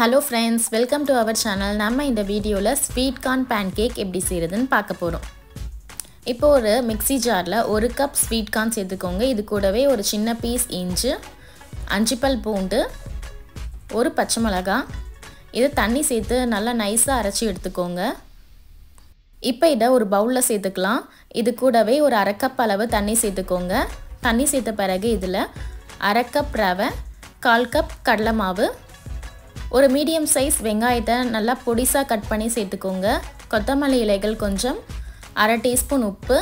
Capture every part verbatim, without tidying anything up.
Hello friends, welcome to our channel. நம்ம இந்த வீடியோல ஸ்வீட் கார்ன் pancake எப்படி செய்யறதுன்னு பார்க்க போறோம். இப்போ ஒரு மிக்ஸி ஜார்ல ஒரு கப் ஸ்வீட் கார்ன் சேர்த்துக்கோங்க. இது கூடவே ஒரு சின்ன பீஸ் இஞ்சி, அஞ்சு பல் பூண்டு, ஒரு பச்சை மிளகாய். இத தண்ணி சேர்த்து நல்லா நைஸா அரைச்சு எடுத்துக்கோங்க. இப்போ இத ஒரு பவுல்ல சேர்த்துக்கலாம். இது கூடவே ஒரு அரை கப் அளவு தண்ணி சேர்த்துக்கோங்க. தண்ணி சேர்த்த பிறகு இதுல அரை கப் ரவை, கால் கப் கடலை மாவு, ஒரு மீடியம் சைஸ் வெங்காயத்தை நல்லா பொடிசா கட் பண்ணி சேர்த்துக்கோங்க. கொத்தமல்லி இலைகள் கொஞ்சம், அரை டீஸ்பூன் உப்பு,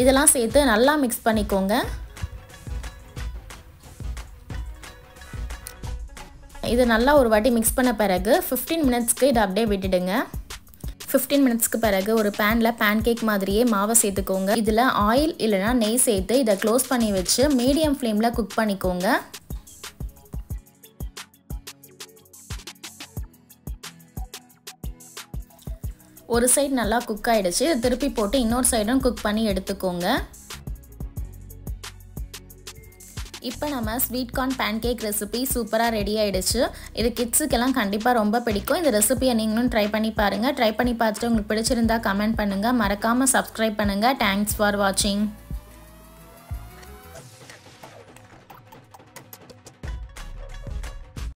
இதெல்லாம் சேர்த்து நல்லா மிக்ஸ் பண்ணிக்கோங்க. இது நல்லா ஒரு வாட்டி மிக்ஸ் பண்ண பிறகு ஃபிஃப்டீன் மினிட்ஸ்க்கு இதை அப்படியே விட்டுடுங்க. ஃபிஃப்டீன் மினிட்ஸ்க்கு பிறகு ஒரு பேனில் பேன் கேக் மாதிரியே மாவை சேர்த்துக்கோங்க. இதில் ஆயில் இல்லைனா நெய் சேர்த்து இதை க்ளோஸ் பண்ணி வச்சு மீடியம் ஃப்ளேமில் குக் பண்ணிக்கோங்க. ஒரு சைடு நல்லா குக் ஆகிடுச்சு. திருப்பி போட்டு இன்னொரு சைடும் குக் பண்ணி எடுத்துக்கோங்க. இப்போ நம்ம ஸ்வீட் கார்ன் பேன்கேக் ரெசிபி சூப்பராக ரெடி ஆகிடுச்சு. இது கிட்ஸுக்கெல்லாம் கண்டிப்பாக ரொம்ப பிடிக்கும். இந்த ரெசிபியை நீங்களும் ட்ரை பண்ணி பாருங்கள். ட்ரை பண்ணி பார்த்துட்டு உங்களுக்கு பிடிச்சிருந்தா கமெண்ட் பண்ணுங்கள். மறக்காமல் சப்ஸ்கிரைப் பண்ணுங்கள். தேங்க்ஸ் ஃபார் வாட்சிங்.